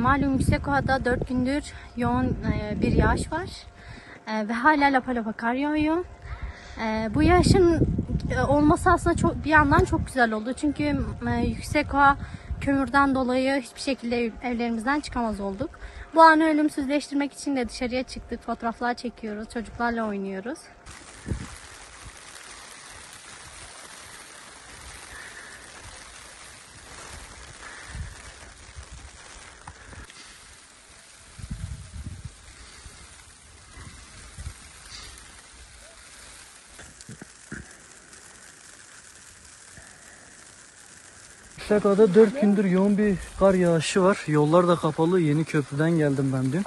Malum Yüksekova'da 4 gündür yoğun bir yağış var ve hala lapa lapa kar yağıyor. Bu yağışın olması aslında bir yandan çok güzel oldu. Çünkü Yüksekova kömürden dolayı hiçbir şekilde evlerimizden çıkamaz olduk. Bu anı ölümsüzleştirmek için de dışarıya çıktık, fotoğraflar çekiyoruz, çocuklarla oynuyoruz. Yüksekova'da 4 gündür yoğun bir kar yağışı var. Yollar da kapalı. Yeni köprüden geldim ben dün.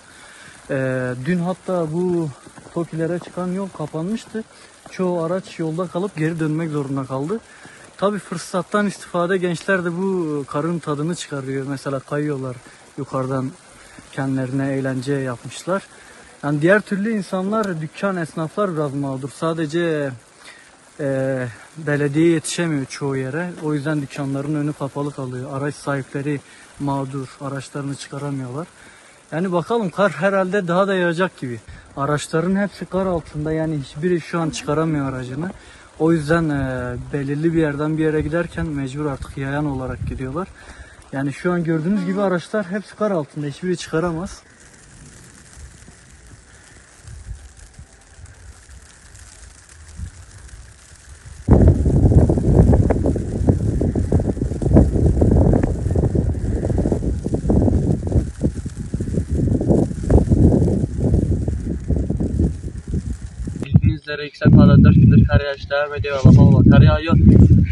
Dün hatta bu TOKİ'lere çıkan yol kapanmıştı. Çoğu araç yolda kalıp geri dönmek zorunda kaldı. Tabi fırsattan istifade gençler de bu karın tadını çıkarıyor. Mesela kayıyorlar yukarıdan, kendilerine eğlence yapmışlar. Yani diğer türlü insanlar, dükkan, esnaflar biraz mağdur. Sadece belediye yetişemiyor çoğu yere. O yüzden dükkanların önü kapalı kalıyor. Araç sahipleri mağdur. Araçlarını çıkaramıyorlar. Yani bakalım, kar herhalde daha da yağacak gibi. Araçların hepsi kar altında. Yani hiçbiri şu an çıkaramıyor aracını. O yüzden belirli bir yerden bir yere giderken mecbur artık yayan olarak gidiyorlar. Yani şu an gördüğünüz gibi araçlar hepsi kar altında. Hiçbiri çıkaramaz. Yüksekova'da 4 gündür kar yağışı devam ediyor. Lapa kar yağıyor.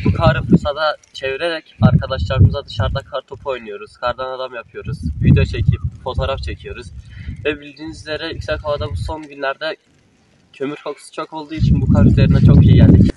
Bu karı fırsata çevirerek arkadaşlarımıza dışarıda kar topu oynuyoruz. Kardan adam yapıyoruz. Video çekip fotoğraf çekiyoruz. Ve bildiğiniz üzere Yüksekova'da bu son günlerde kömür kokusu çok olduğu için bu kar üzerine çok iyi geldik.